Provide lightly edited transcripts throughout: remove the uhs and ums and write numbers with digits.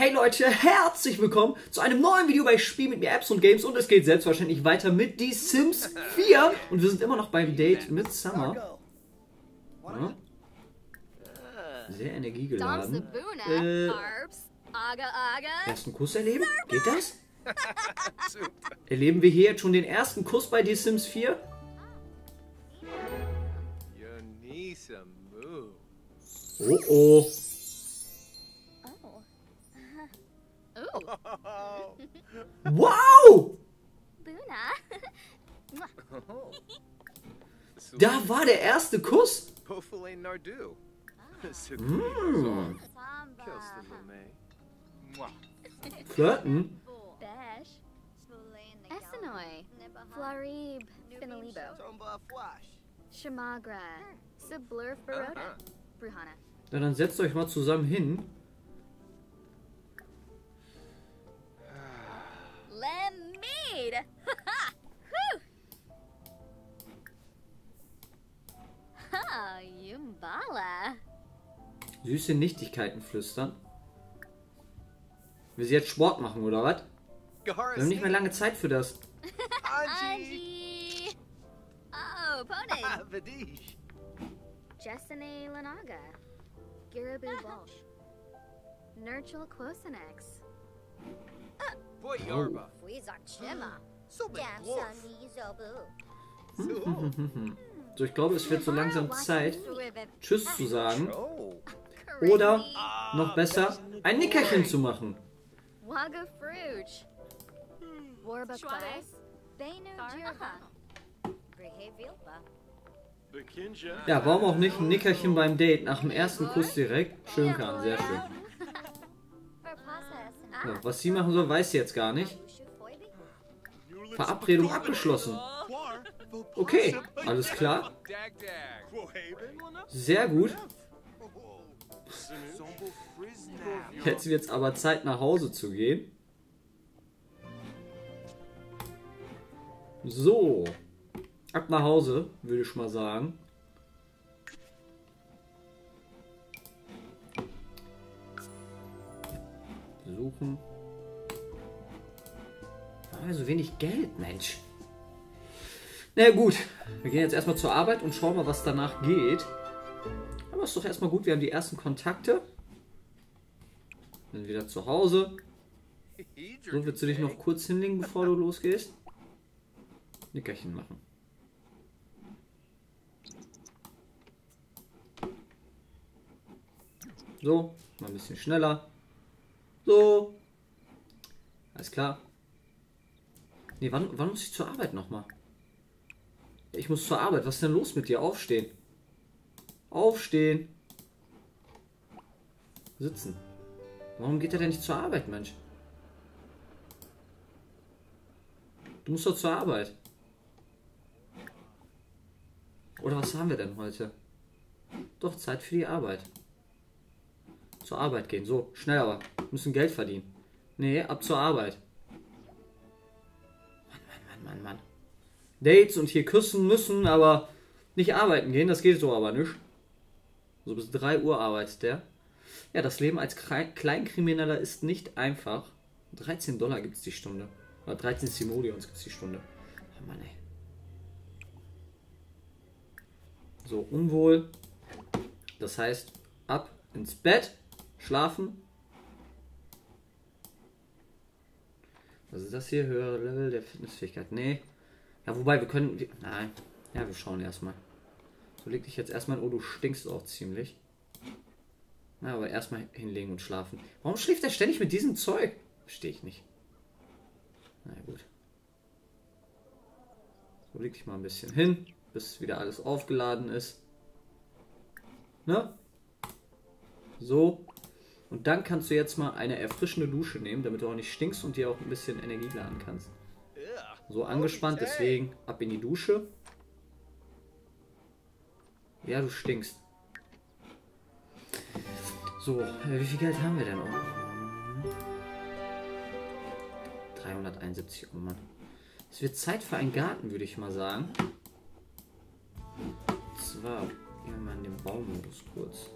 Hey Leute, herzlich willkommen zu einem neuen Video bei Spiel mit mir Apps und Games und es geht selbstverständlich weiter mit The Sims 4 und wir sind immer noch beim Date mit Summer. Ja. Sehr energiegeladen. Ersten Kuss erleben? Geht das? Erleben wir hier jetzt schon den ersten Kuss bei The Sims 4? Oh oh. Wow! Da war der erste Kuss. Flirten? Dann setzt euch mal zusammen hin. Süße Nichtigkeiten flüstern. Will sie jetzt Sport machen, oder was? Wir haben nicht mehr lange Zeit für das. So, ich glaube, es wird so langsam Zeit, Tschüss zu sagen. Oder, noch besser, ein Nickerchen zu machen. Ja, warum auch nicht ein Nickerchen beim Date nach dem ersten Kuss direkt? Schön kann, sehr schön. Ja, was sie machen soll, weiß sie jetzt gar nicht. Verabredung abgeschlossen. Okay, alles klar. Sehr gut. Jetzt wird es aber Zeit, nach Hause zu gehen. So. Ab nach Hause, würde ich mal sagen. Suchen. Ah, so wenig Geld, Mensch. Na gut, wir gehen jetzt erstmal zur Arbeit und schauen mal, was danach geht. Aber ist doch erstmal gut, wir haben die ersten Kontakte. Dann wieder zu Hause. So, willst du dich noch kurz hinlegen, bevor du losgehst? Nickerchen machen. So, mal ein bisschen schneller. So. Alles klar. Nee, wann muss ich zur Arbeit nochmal? Ich muss zur Arbeit. Was ist denn los mit dir? Aufstehen. Aufstehen. Sitzen. Warum geht er denn nicht zur Arbeit, Mensch? Du musst doch zur Arbeit. Oder was haben wir denn heute? Doch, Zeit für die Arbeit. Zur Arbeit gehen. So, schnell aber. Wir müssen Geld verdienen. Nee, ab zur Arbeit. Mann. Dates und hier küssen müssen, aber nicht arbeiten gehen, das geht so aber nicht. So bis 3 Uhr arbeitet der. Ja, das Leben als Kleinkrimineller ist nicht einfach. $13 gibt es die Stunde. Oder 13 Simoleons gibt es die Stunde. Oh Mann, ey. So, unwohl. Das heißt, ab ins Bett, schlafen. Was ist das hier? Höhere Level der Fitnessfähigkeit. Nee. Ja, wobei, wir können... Nein. Ja, wir schauen erstmal. So, leg dich jetzt erstmal... Oh, du stinkst auch ziemlich. Na, aber erstmal hinlegen und schlafen. Warum schläft er ständig mit diesem Zeug? Verstehe ich nicht. Na gut. So, leg dich mal ein bisschen hin, bis wieder alles aufgeladen ist. Ne? So. Und dann kannst du jetzt mal eine erfrischende Dusche nehmen, damit du auch nicht stinkst und dir auch ein bisschen Energie laden kannst. So angespannt, deswegen ab in die Dusche. Ja, du stinkst. So, wie viel Geld haben wir denn auch? 371, oh Mann. Es wird Zeit für einen Garten, würde ich mal sagen. Und zwar gehen wir mal in den Baumodus kurz.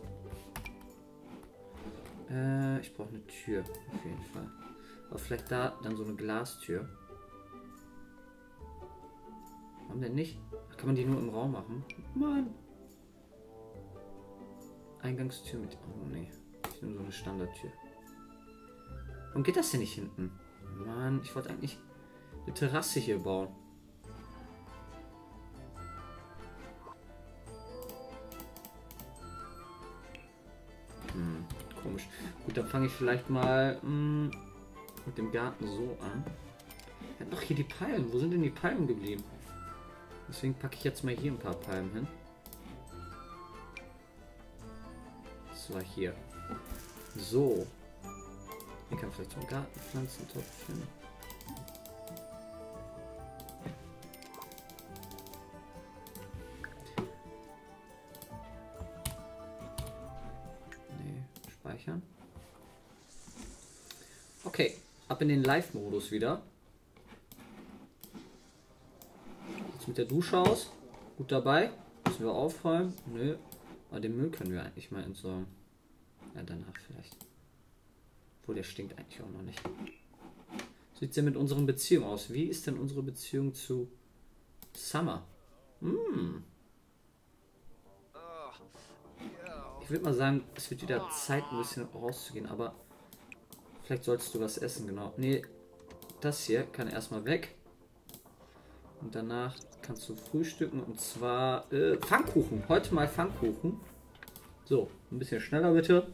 Ich brauche eine Tür, auf jeden Fall. Aber vielleicht da dann so eine Glastür. Warum denn nicht? Kann man die nur im Raum machen? Mann! Eingangstür mit... Oh nee. Ich nehme so eine Standardtür. Warum geht das denn nicht hinten? Mann, ich wollte eigentlich eine Terrasse hier bauen. Hm, komisch. Gut, dann fange ich vielleicht mal mit dem Garten so an. Ich habe doch hier die Palmen. Wo sind denn die Palmen geblieben? Deswegen packe ich jetzt mal hier ein paar Palmen hin. Das war hier. So. Hier kann man vielleicht so einen Gartenpflanzentopf finden. Nee, speichern. Okay, ab in den Live-Modus wieder. Jetzt mit der Dusche aus. Gut dabei. Müssen wir aufräumen? Nö. Aber den Müll können wir eigentlich mal entsorgen. Ja, danach vielleicht. Obwohl, der stinkt eigentlich auch noch nicht. So sieht es ja mit unseren Beziehungen aus. Wie ist denn unsere Beziehung zu Summer? Hm. Ich würde mal sagen, es wird wieder Zeit, ein bisschen rauszugehen, aber vielleicht solltest du was essen, genau. Nee, das hier kann erstmal weg. Und danach kannst du frühstücken und zwar Pfannkuchen. Heute mal Pfannkuchen. So, ein bisschen schneller bitte.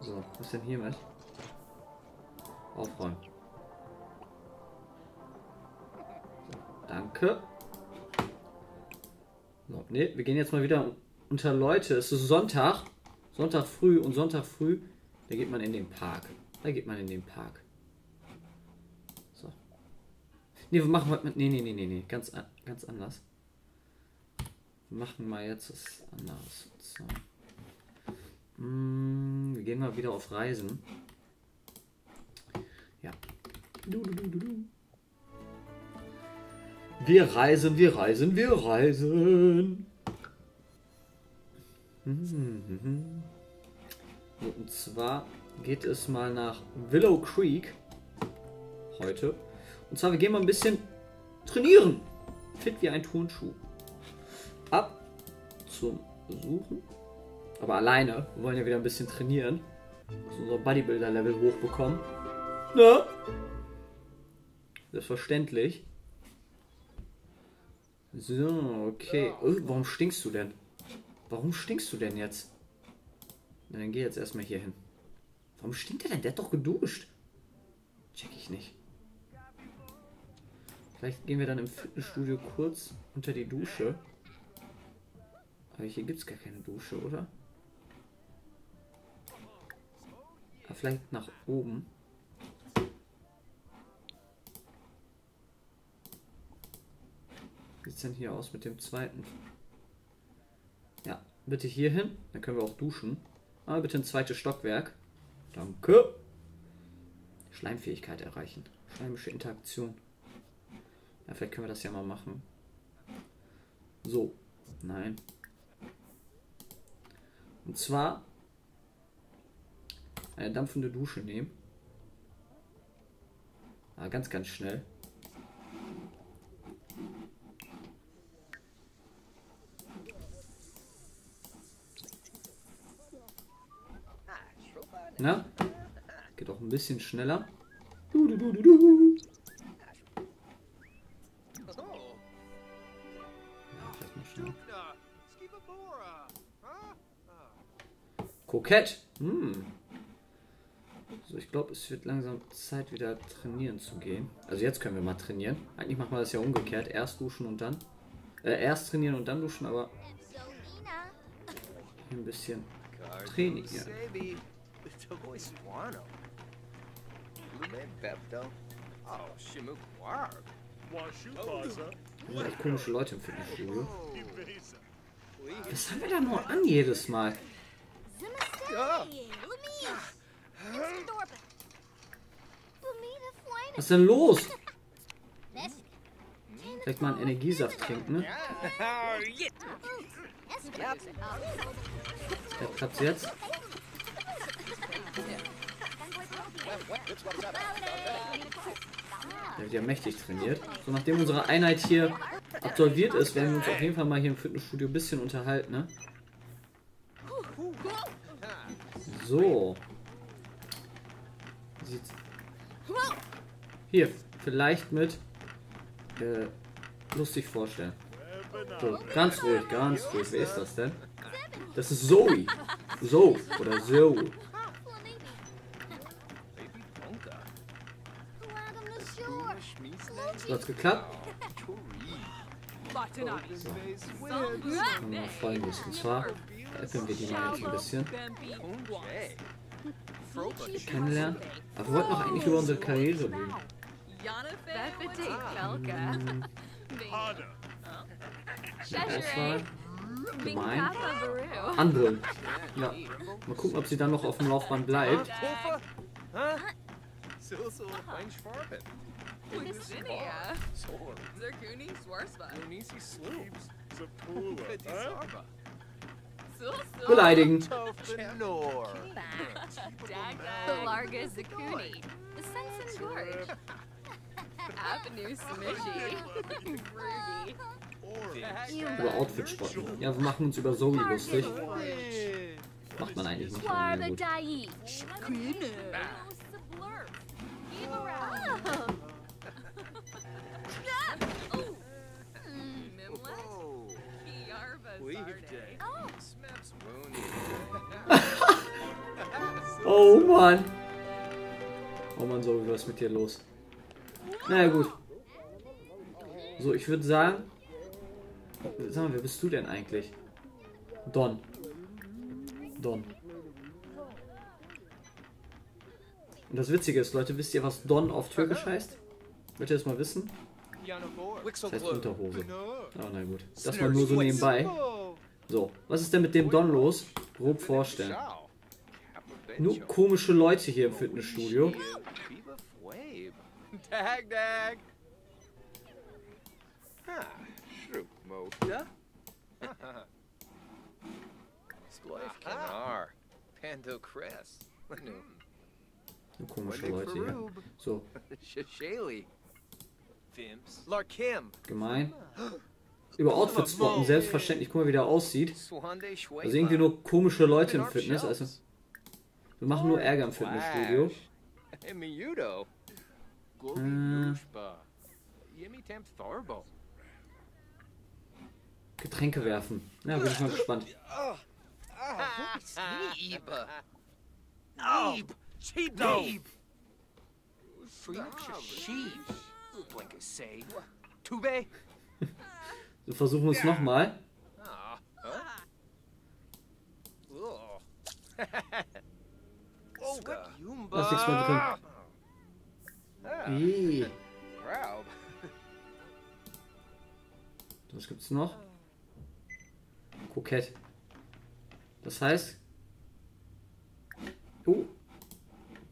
So, was denn hier mit? Aufräumen. So, danke. So, ne, wir gehen jetzt mal wieder unter Leute. Es ist Sonntag. Sonntag früh und Sonntag früh, da geht man in den Park. Da geht man in den Park. So. Ne, wir machen heute mit. Nee. Ganz anders. Wir machen mal jetzt was anderes. So. Wir gehen mal wieder auf Reisen. Ja. Wir reisen. Und zwar geht es mal nach Willow Creek heute. Und zwar, wir gehen mal ein bisschen trainieren. Fit wie ein Turnschuh. Ab zum Suchen. Aber alleine. Wir wollen ja wieder ein bisschen trainieren. Dass unser Bodybuilder-Level hochbekommen. Ne? Selbstverständlich. So, okay. Oh, warum stinkst du denn? Warum stinkst du denn jetzt? Na, dann geh jetzt erstmal hier hin. Warum stinkt der denn? Der hat doch geduscht. Check ich nicht. Vielleicht gehen wir dann im Fitnessstudio kurz unter die Dusche. Aber hier gibt es gar keine Dusche, oder? Aber vielleicht nach oben. Wie sieht es denn hier aus mit dem zweiten? Ja, bitte hier hin. Dann können wir auch duschen. Aber bitte ein zweites Stockwerk. Danke. Schleimfähigkeit erreichen. Schleimische Interaktion. Ja, vielleicht können wir das ja mal machen. So. Nein. Und zwar eine dampfende Dusche nehmen. Ah, ganz schnell. Na? Geht auch ein bisschen schneller. Ja, vielleicht mal schneller. Kokett! Hm. So, ich glaube, es wird langsam Zeit, wieder trainieren zu gehen. Also jetzt können wir mal trainieren. Eigentlich machen wir das ja umgekehrt. Erst duschen und dann... erst trainieren und dann duschen, aber... ein bisschen trainieren. Ja, echt komische Leute im Fitnessstudio. Was haben wir da nur an jedes Mal? Was ist denn los? Vielleicht mal einen Energiesaft trinken, ne? Der klappt jetzt. Der wird ja mächtig trainiert. So, nachdem unsere Einheit hier absolviert ist, werden wir uns auf jeden Fall mal hier im Fitnessstudio ein bisschen unterhalten, ne? So. Hier, vielleicht mit lustig vorstellen. So, ganz ruhig, ganz ruhig. Wer ist das denn? Das ist Zoe. Zoe oder Zoe. So, hat's geklappt. Mal Folgendes, und zwar äppeln wir die mal jetzt ein bisschen. Kennenlernen. Aber wir wollten doch eigentlich über unsere Karriere reden. Auswahl. Gemein. Handeln. Ja. Mal gucken, ob sie dann noch auf dem Laufband bleibt. Beleidigen. Über Outfit spotten. Ja, wir machen uns über Zoe lustig. Macht man eigentlich nicht. Oh Mann. Oh Mann, Zoe, was ist mit dir los? Naja, gut. So, ich würde sagen... Sag mal, wer bist du denn eigentlich? Don. Don. Und das Witzige ist, Leute, wisst ihr, was Don auf Türkisch heißt? Wollt ihr das mal wissen? Das heißt Unterhose. Oh, na gut. Das mal nur so nebenbei. So, was ist denn mit dem Don los? Grob vorstellen. Nur komische Leute hier im Fitnessstudio. Nur komische Leute hier. So. Gemein. Über Outfits spotten, selbstverständlich. Guck mal, wie der aussieht. Also irgendwie nur komische Leute im Fitness. Also, wir machen nur Ärger im Fitnessstudio. Getränke werfen. Na, bin ich mal gespannt. So, versuchen wir es nochmal. Lass nichts mehr drin. Was gibt's noch? Kokett. Das heißt... Oh.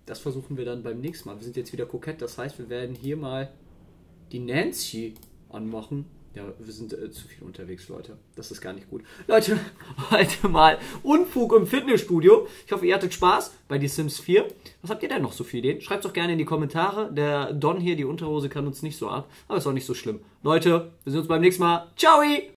Das versuchen wir dann beim nächsten Mal. Wir sind jetzt wieder kokett. Das heißt, wir werden hier mal die Nancy anmachen. Ja, wir sind zu viel unterwegs, Leute. Das ist gar nicht gut. Leute, heute mal Unfug im Fitnessstudio. Ich hoffe, ihr hattet Spaß bei The Sims 4. Was habt ihr denn noch so für Ideen? Schreibt es doch gerne in die Kommentare. Der Don hier, die Unterhose, kann uns nicht so ab. Aber ist auch nicht so schlimm. Leute, wir sehen uns beim nächsten Mal. Ciao!